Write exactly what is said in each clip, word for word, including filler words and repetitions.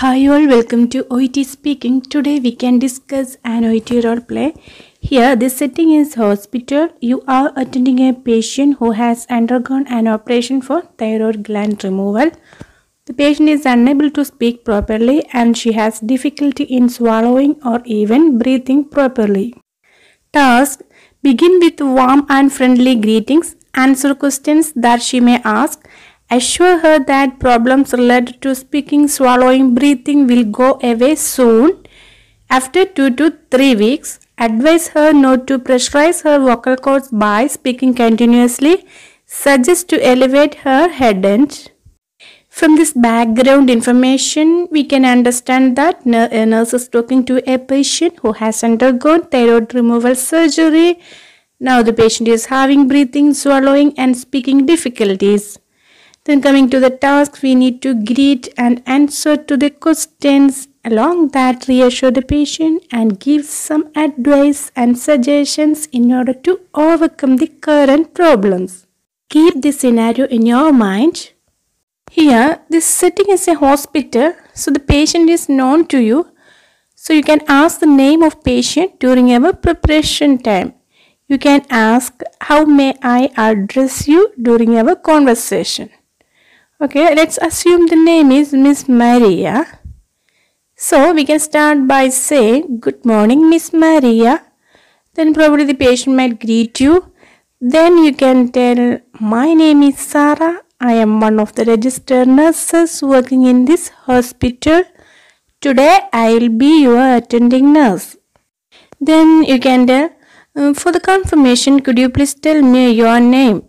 Hi all, welcome to O E T speaking. Today we can discuss an O E T role play. Here the setting is hospital. You are attending a patient who has undergone an operation for thyroid gland removal. The patient is unable to speak properly and she has difficulty in swallowing or even breathing properly. Task: begin with warm and friendly greetings, answer questions that she may ask. Assure her that problems related to speaking, swallowing, breathing will go away soon. After two to three weeks, advise her not to pressurize her vocal cords by speaking continuously. Suggest to elevate her head end. From this background information, we can understand that a nurse is talking to a patient who has undergone thyroid removal surgery. Now the patient is having breathing, swallowing and speaking difficulties. Then coming to the task, we need to greet and answer to the questions. Along that, reassure the patient and give some advice and suggestions in order to overcome the current problems. Keep this scenario in your mind. Here, this setting is a hospital, so the patient is known to you. So you can ask the name of patient during our preparation time. You can ask, how may I address you during our conversation? Okay, let's assume the name is Miss Maria. So we can start by saying, good morning, Miss Maria. Then probably the patient might greet you. Then you can tell, my name is Sarah. I am one of the registered nurses working in this hospital. Today I will be your attending nurse. Then you can tell, for the confirmation, could you please tell me your name?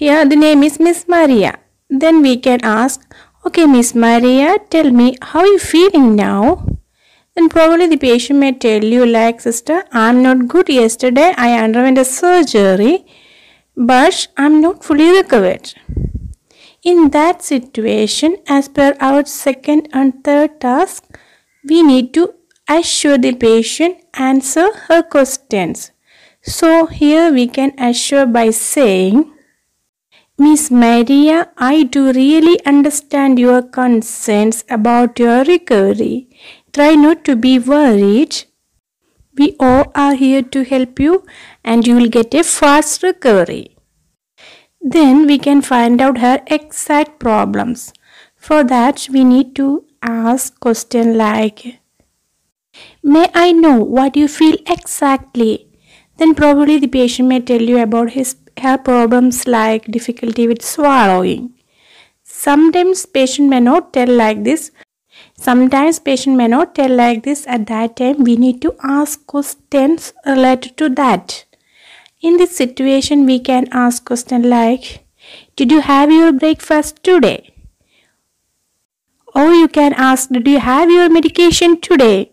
Here the name is Miss Maria. Then we can ask, okay, Miss Maria, tell me, how are you feeling now? Then probably the patient may tell you like, sister, I'm not good. Yesterday I underwent a surgery, but I'm not fully recovered. In that situation, as per our second and third task, we need to assure the patient, answer her questions. So here we can assure by saying, Miss Maria, I do really understand your concerns about your recovery. Try not to be worried. We all are here to help you and you will get a fast recovery. Then we can find out her exact problems. For that, we need to ask questions like, may I know what you feel exactly? Then probably the patient may tell you about his her problems like difficulty with swallowing. Sometimes patient may not tell like this. Sometimes patient may not tell like this. At that time, we need to ask questions related to that. In this situation, we can ask questions like, did you have your breakfast today? Or you can ask, did you have your medication today?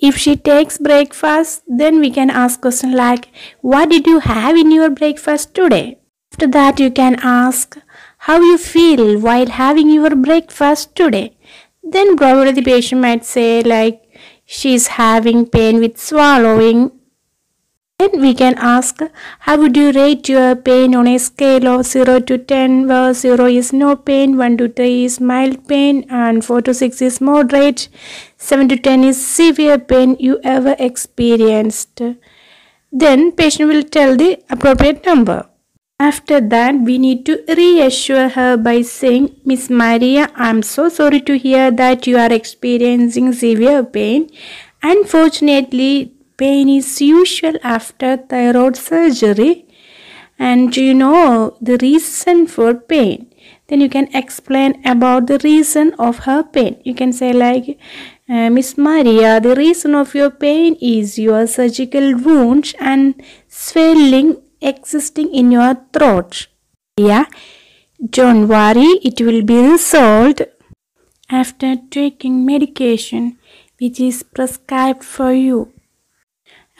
If she takes breakfast, then we can ask questions like, what did you have in your breakfast today? After that, you can ask, how you feel while having your breakfast today? Then probably the patient might say like, she's having pain with swallowing. Then we can ask, how would you rate your pain on a scale of zero to ten, where zero is no pain, one to three is mild pain, and four to six is moderate, seven to ten is severe pain you ever experienced. Then patient will tell the appropriate number. After that, we need to reassure her by saying, Miss Maria, I'm so sorry to hear that you are experiencing severe pain. Unfortunately, pain is usual after thyroid surgery and you know the reason for pain. Then you can explain about the reason of her pain. You can say like, uh, Miss Maria, the reason of your pain is your surgical wound and swelling existing in your throat. Yeah, don't worry, it will be resolved. After taking medication which is prescribed for you.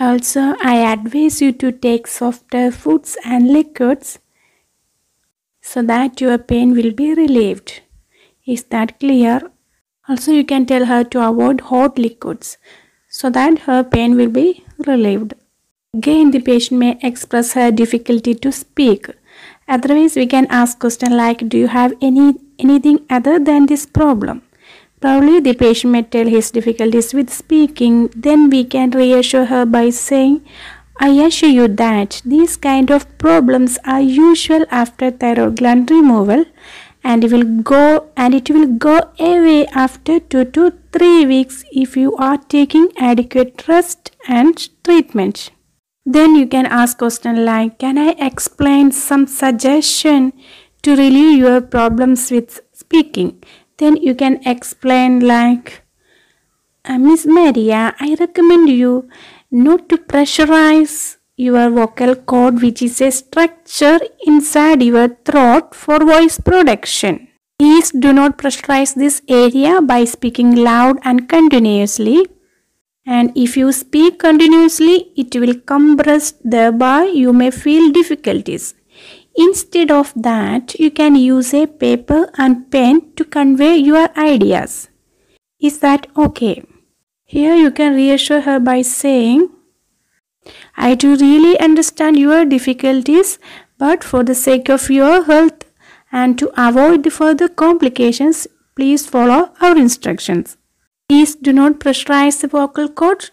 Also, I advise you to take softer foods and liquids so that your pain will be relieved. Is that clear? Also, you can tell her to avoid hot liquids so that her pain will be relieved. Again, the patient may express her difficulty to speak. Otherwise, we can ask questions like, do you have any anything other than this problem? Probably the patient may tell his difficulties with speaking. Then we can reassure her by saying, I assure you that these kind of problems are usual after thyroid gland removal, and it will go and it will go away after two to three weeks if you are taking adequate rest and treatment. Then you can ask question like, can I explain some suggestion to relieve your problems with speaking? Then you can explain like, Miss Maria, I recommend you not to pressurize your vocal cord, which is a structure inside your throat for voice production. Please do not pressurize this area by speaking loud and continuously. And if you speak continuously, it will compress, thereby you may feel difficulties. Instead of that, you can use a paper and pen to convey your ideas. Is that okay? Here you can reassure her by saying, I do really understand your difficulties, but for the sake of your health and to avoid further complications, please follow our instructions. Please do not pressurize the vocal cord.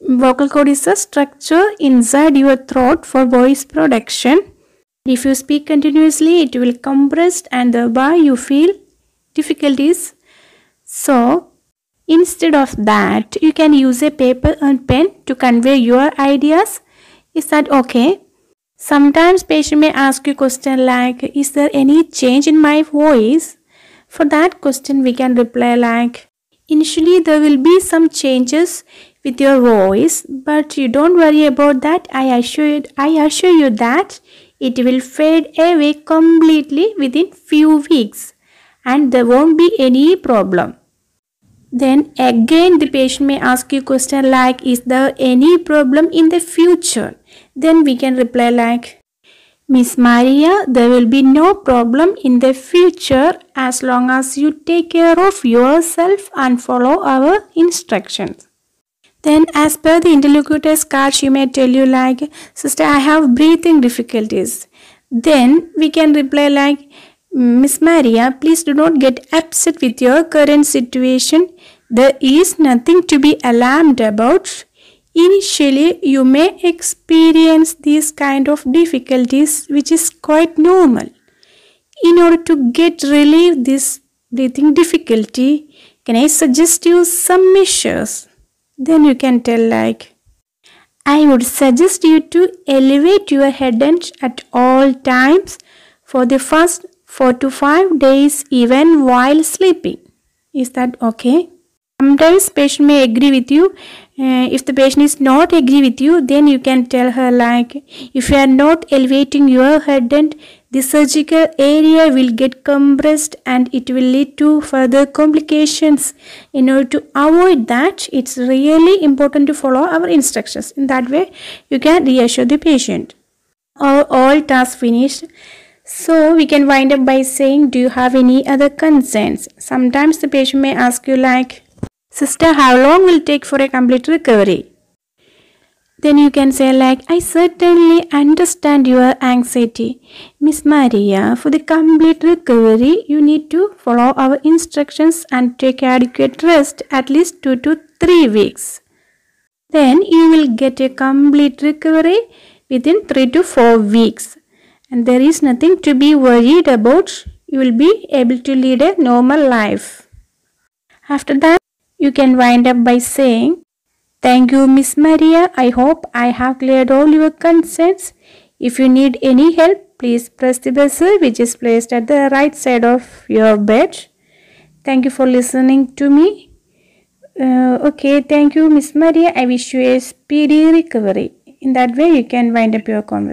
Vocal cord is a structure inside your throat for voice production. If you speak continuously, it will compress and thereby you feel difficulties. So, instead of that, you can use a paper and pen to convey your ideas. Is that okay? Sometimes patient may ask you question like, is there any change in my voice? For that question, we can reply like, initially there will be some changes with your voice, but you don't worry about that. I assure you, I assure you that it will fade away completely within few weeks and there won't be any problem. Then again the patient may ask you question like, is there any problem in the future? Then we can reply like, Miss Maria, there will be no problem in the future as long as you take care of yourself and follow our instructions. Then as per the interlocutor's card, she may tell you like, Sister, I have breathing difficulties. Then we can reply like, Miss Maria, please do not get upset with your current situation. There is nothing to be alarmed about. Initially, you may experience these kind of difficulties, which is quite normal. In order to get relieve this breathing difficulty, can I suggest you some measures? Then you can tell like, I would suggest you to elevate your head edge at all times for the first four to five days even while sleeping. Is that okay? Sometimes patient may agree with you. Uh, if the patient is not agree with you, then you can tell her like, if you are not elevating your head end, the surgical area will get compressed and it will lead to further complications. In order to avoid that, it's really important to follow our instructions. In that way, you can reassure the patient. All, all tasks finished. So we can wind up by saying, do you have any other concerns? Sometimes the patient may ask you like, Sister, how long will it take for a complete recovery? Then you can say like, I certainly understand your anxiety. Miss Maria, for the complete recovery, you need to follow our instructions and take adequate rest at least two to three weeks. Then you will get a complete recovery within three to four weeks. And there is nothing to be worried about. You will be able to lead a normal life. After that, you can wind up by saying, thank you, Miss Maria. I hope I have cleared all your concerns. If you need any help, please press the buzzer which is placed at the right side of your bed. Thank you for listening to me. Uh, okay, thank you, Miss Maria. I wish you a speedy recovery. In that way, you can wind up your conversation.